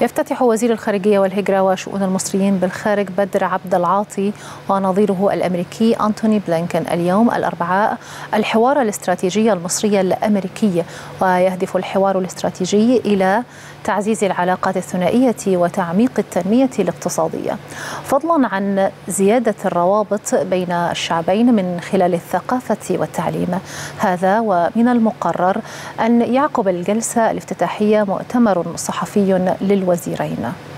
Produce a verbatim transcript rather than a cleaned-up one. يفتتح وزير الخارجية والهجرة وشؤون المصريين بالخارج بدر عبد العاطي ونظيره الأمريكي أنتوني بلينكن اليوم الأربعاء الحوار الاستراتيجي المصرية الأمريكية، ويهدف الحوار الاستراتيجي إلى تعزيز العلاقات الثنائية وتعميق التنمية الاقتصادية، فضلا عن زيادة الروابط بين الشعبين من خلال الثقافة والتعليم. هذا ومن المقرر أن يعقب الجلسة الافتتاحية مؤتمر صحفي للوزيرين.